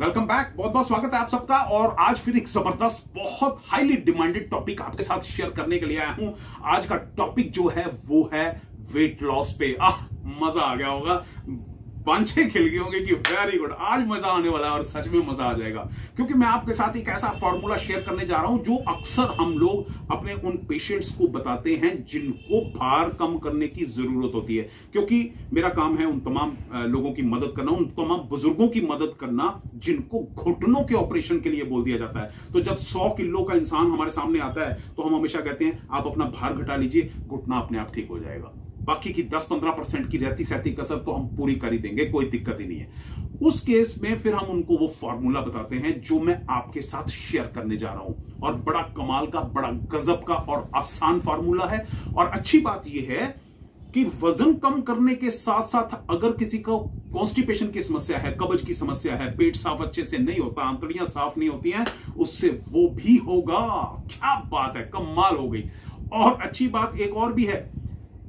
Welcome back, बहुत बहुत स्वागत है आप सबका। और आज फिर एक जबरदस्त बहुत हाईली डिमांडेड टॉपिक आपके साथ शेयर करने के लिए आया हूं। आज का टॉपिक जो है वो है वेट लॉस पे। मजा आ गया होगा, बांछे खिल गए होंगे कि वेरी गुड, आज मजा आने वाला है और सच में मजा आ जाएगा, क्योंकि मैं आपके साथ एक ऐसा फॉर्मूला शेयर करने जा रहा हूं जो अक्सर हम लोग अपने उन पेशेंट्स को बताते हैं जिनको भार कम करने की जरूरत होती है। क्योंकि मेरा काम है उन तमाम लोगों की मदद करना, उन तमाम बुजुर्गों की मदद करना जिनको घुटनों के ऑपरेशन के लिए बोल दिया जाता है। तो जब 100 किलो का इंसान हमारे सामने आता है तो हम हमेशा कहते हैं आप अपना भार घटा लीजिए, घुटना अपने आप ठीक हो जाएगा, बाकी की 10-15% की रहती सहती कसर तो हम पूरी कर ही देंगे, कोई दिक्कत ही नहीं है। उस केस में फिर हम उनको वो फॉर्मूला बताते हैं जो मैं आपके साथ शेयर करने जा रहा हूं, और बड़ा कमाल का, बड़ा गजब का और आसान फॉर्मूला है। और अच्छी बात यह है कि वजन कम करने के साथ साथ अगर किसी को कॉन्स्टिपेशन की समस्या है, कब्ज की समस्या है, पेट साफ अच्छे से नहीं होता, आंतड़ियां साफ नहीं होती हैं, उससे वो भी होगा। क्या बात है, कमाल हो गई। और अच्छी बात एक और भी है,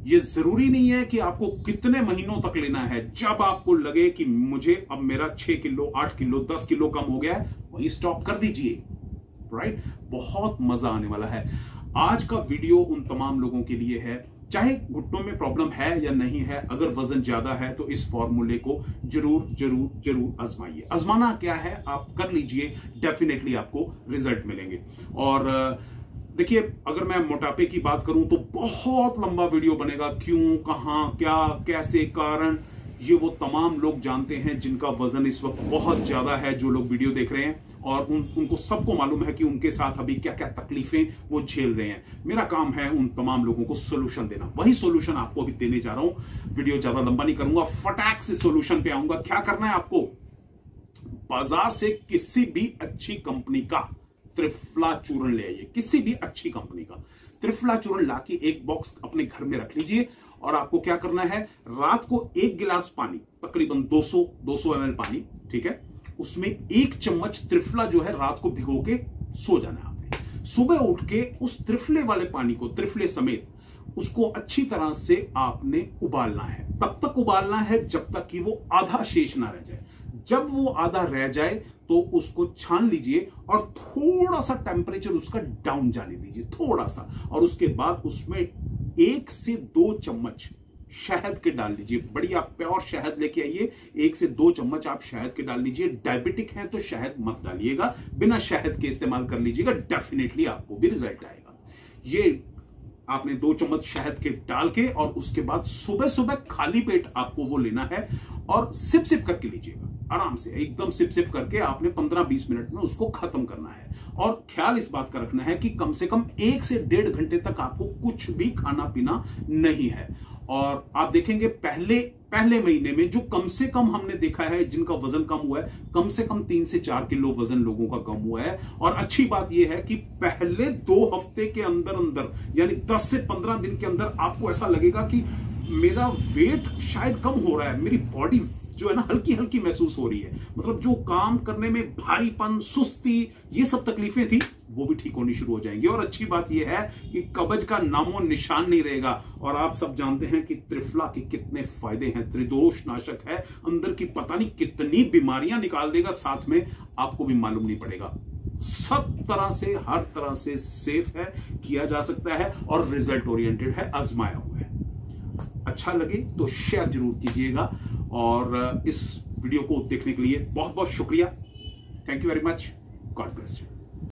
ये जरूरी नहीं है कि आपको कितने महीनों तक लेना है। जब आपको लगे कि मुझे अब मेरा 6 किलो, 8 किलो, 10 किलो कम हो गया है, वही स्टॉप कर दीजिए, राइट। बहुत मजा आने वाला है। आज का वीडियो उन तमाम लोगों के लिए है, चाहे घुटनों में प्रॉब्लम है या नहीं है, अगर वजन ज्यादा है तो इस फॉर्मूले को जरूर जरूर जरूर आजमाइए। आजमाना क्या है, आप कर लीजिए, डेफिनेटली आपको रिजल्ट मिलेंगे। और देखिए, अगर मैं मोटापे की बात करूं तो बहुत लंबा वीडियो बनेगा, क्यों, कहां, क्या, कैसे, कारण, ये वो तमाम लोग जानते हैं जिनका वजन इस वक्त बहुत ज्यादा है, जो लोग वीडियो देख रहे हैं। और उनको सबको मालूम है कि उनके साथ अभी क्या क्या तकलीफें वो झेल रहे हैं। मेरा काम है उन तमाम लोगों को सोल्यूशन देना, वही सोल्यूशन आपको अभी देने जा रहा हूं। वीडियो ज्यादा लंबा नहीं करूंगा, फटाक से सोल्यूशन पे आऊंगा। क्या करना है आपको, बाजार से किसी भी अच्छी कंपनी का त्रिफला चूर्ण ले आइए, किसी भी अच्छी कंपनी का त्रिफला चूर्ण लाके एक बॉक्स अपने घर में रख लीजिए। और आपको क्या करना है, रात को 1 गिलास पानी, तकरीबन 200 ml पानी, ठीक है, उसमें 1 चम्मच त्रिफला जो है रात को भिगो के सो जाना है आपने। सुबह उठ के उस त्रिफले वाले पानी को, त्रिफले समेत, उसको अच्छी तरह से आपने उबालना है। तब तक उबालना है जब तक कि वो आधा शेष ना रह जाए। जब वो आधा रह जाए तो उसको छान लीजिए और थोड़ा सा टेम्परेचर उसका डाउन जाने दीजिए, थोड़ा सा। और उसके बाद उसमें 1 से 2 चम्मच शहद के डाल लीजिए। बढ़िया प्योर शहद लेके आइए, 1 से 2 चम्मच आप शहद के डाल लीजिए। डायबिटिक हैं तो शहद मत डालिएगा, बिना शहद के इस्तेमाल कर लीजिएगा, डेफिनेटली आपको भी रिजल्ट आएगा। ये आपने 2 चम्मच शहद के डाल के और उसके बाद सुबह सुबह खाली पेट आपको वो लेना है और सिप सिप करके लीजिएगा, आराम से एकदम सिप सिप करके आपने 15-20 मिनट में उसको खत्म करना है। और ख्याल इस बात का रखना है कि कम से कम 1 से 1.5 घंटे तक आपको कुछ भी खाना पीना नहीं है। और आप देखेंगे पहले महीने में जो कम से कम हमने देखा है जिनका वजन कम हुआ है, कम से कम 3 से 4 किलो वजन लोगों का कम हुआ है। और अच्छी बात यह है कि पहले 2 हफ्ते के अंदर अंदर, यानी 10 से 15 दिन के अंदर, आपको ऐसा लगेगा कि मेरा वेट शायद कम हो रहा है, मेरी बॉडी जो है ना हल्की हल्की महसूस हो रही है। मतलब जो काम करने में भारीपन, सुस्ती, ये सब तकलीफें थी वो भी ठीक होनी शुरू हो जाएंगी। और अच्छी बात ये है कि कब्ज का नामो निशान नहीं रहेगा। और आप सब जानते हैं कि त्रिफला के कितने फायदे हैं, त्रिदोष नाशक है, अंदर की पता नहीं कितनी बीमारियां निकाल देगा, साथ में आपको भी मालूम नहीं पड़ेगा। सब तरह से, हर तरह से सेफ है, किया जा सकता है और रिजल्ट ओरिएंटेड है, आजमाया हुआ है। अच्छा लगे तो शेयर जरूर कीजिएगा। और इस वीडियो को देखने के लिए बहुत बहुत शुक्रिया, thank you very much, God bless you.